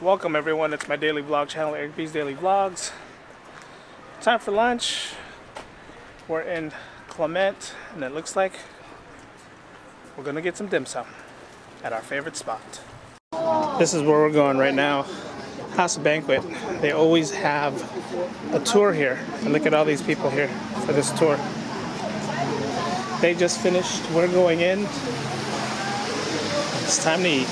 Welcome everyone, it's my daily vlog channel, Eric B's Daily Vlogs. Time for lunch. We're in Clement, and it looks like we're gonna get some dim sum at our favorite spot. This is where we're going right now. House of Banquet. They always have a tour here. And look at all these people here for this tour. They just finished. We're going in. It's time to eat.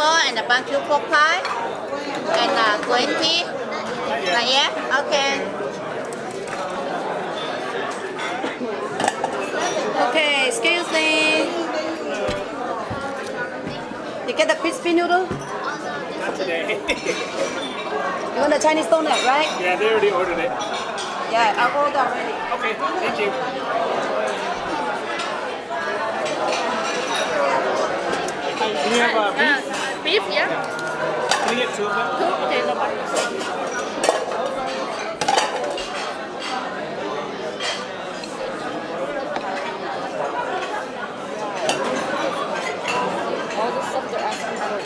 And a barbecue pork pie and a green tea. Yeah, okay. Okay, excuse me. You get the crispy noodle? Not today. You want the Chinese donut, right? Yeah, they already ordered it. Yeah, I ordered already. Okay, thank you. Can you have beef? Yeah. Can you get two of them? Two? Okay, no problem. All the stuff they're asking for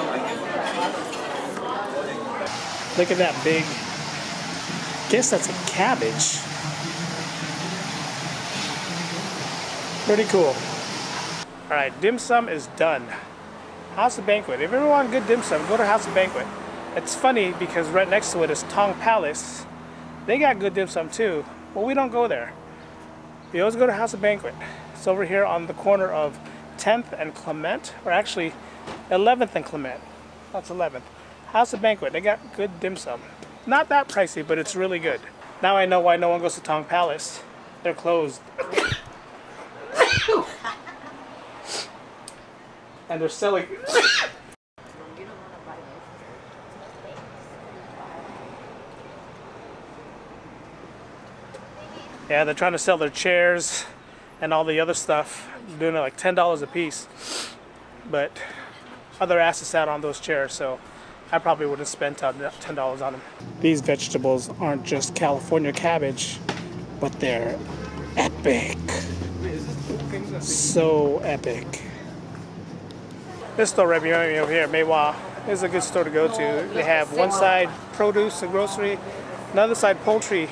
is Look at that big, I guess that's a cabbage. Pretty cool. All right, dim sum is done. House of Banquet. If you ever want good dim sum, go to House of Banquet. It's funny because right next to it is Tong Palace. They got good dim sum too, but we don't go there. We always go to House of Banquet. It's over here on the corner of 10th and Clement, or actually 11th and Clement. That's 11th. House of Banquet, they got good dim sum. Not that pricey, but it's really good. Now I know why no one goes to Tong Palace. They're closed. And they're selling... Yeah, they're trying to sell their chairs and all the other stuff. They're doing it like $10 a piece. But other asses sat on those chairs, so... I probably would have spent $10 on them. These vegetables aren't just California cabbage, but they're epic. So epic. This store right behind me over here, May Wah, is a good store to go to. They have one side produce and grocery, another side poultry.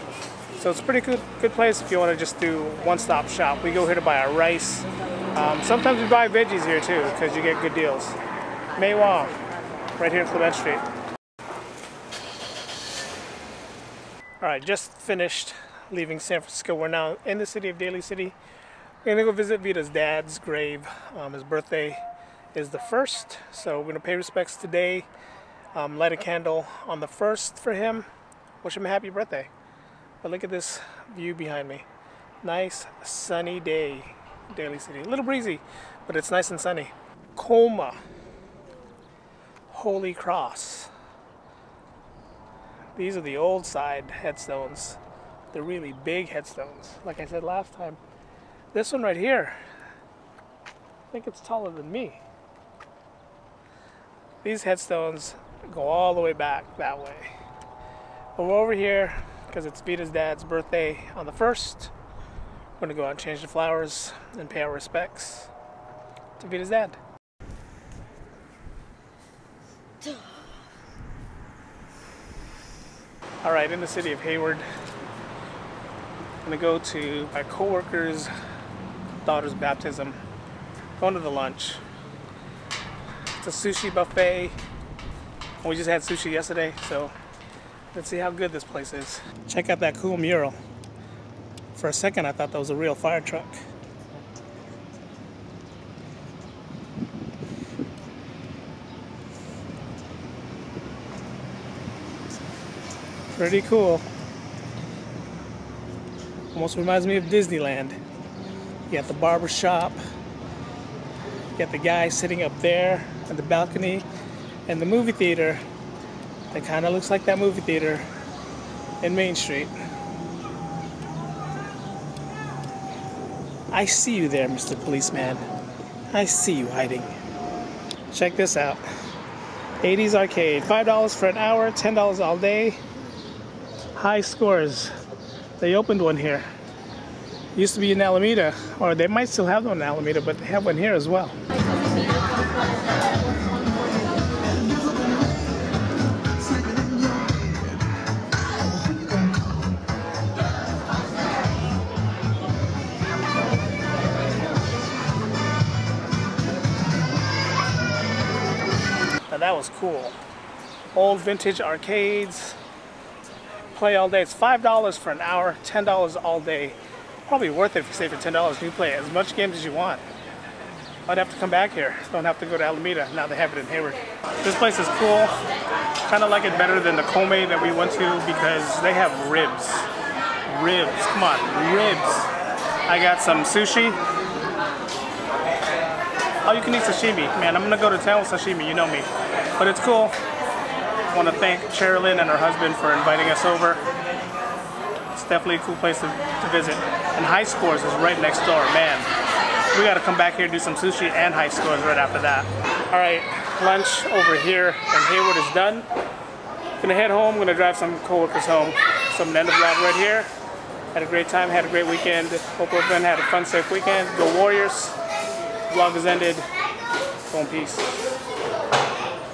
So it's a pretty good place if you want to just do one-stop shop. We go here to buy our rice. Sometimes we buy veggies here too, because you get good deals. May Wah. Right here in Clement Street. Alright, just finished leaving San Francisco. We're now in the city of Daly City. We're gonna go visit Vita's dad's grave. His birthday is the 1st, so we're gonna pay respects today, light a candle on the 1st for him, wish him a happy birthday. But look at this view behind me. Nice sunny day, Daly City. A little breezy, but it's nice and sunny. Kome. Holy Cross. These are the old side headstones. They're really big headstones, like I said last time. This one right here, I think it's taller than me. These headstones go all the way back that way. But we're over here because it's Vita's dad's birthday on the 1st. We're gonna go out and change the flowers and pay our respects to Vita's dad. Alright, in the city of Hayward, I'm gonna go to my co-worker's daughter's baptism. Going to the lunch. It's a sushi buffet. We just had sushi yesterday, so let's see how good this place is. Check out that cool mural. For a second I thought that was a real fire truck. Pretty cool. Almost reminds me of Disneyland. You got the barber shop. You got the guy sitting up there on the balcony, and the movie theater that kind of looks like that movie theater in Main Street. I see you there, Mr. Policeman. I see you hiding. Check this out. 80s Arcade. $5 for an hour, $10 all day. High Scores. They opened one here. Used to be in Alameda, or they might still have one in Alameda, but they have one here as well. Now that was cool. Old vintage arcades. Play all day. It's $5 for an hour, $10 all day. Probably worth it if you save for $10. You play as much games as you want. I'd have to come back here. Don't have to go to Alameda. Now they have it in Hayward. This place is cool. Kind of like it better than the Kome that we went to because they have ribs. Ribs. Come on, ribs. I got some sushi. Oh, you can eat sashimi. Man, I'm gonna go to town with sashimi. You know me. But it's cool. I want to thank Sherilyn and her husband for inviting us over. It's definitely a cool place to visit. And High Scores is right next door. Man, we got to come back here and do some sushi and High Scores right after that. All right, lunch over here in Hayward is done. Gonna head home. Gonna drive some coworkers home. So I'm gonna end the vlog right here. Had a great time. Had a great weekend. Hope everyone had a fun, safe weekend. Go Warriors. Vlog has ended. Go in peace.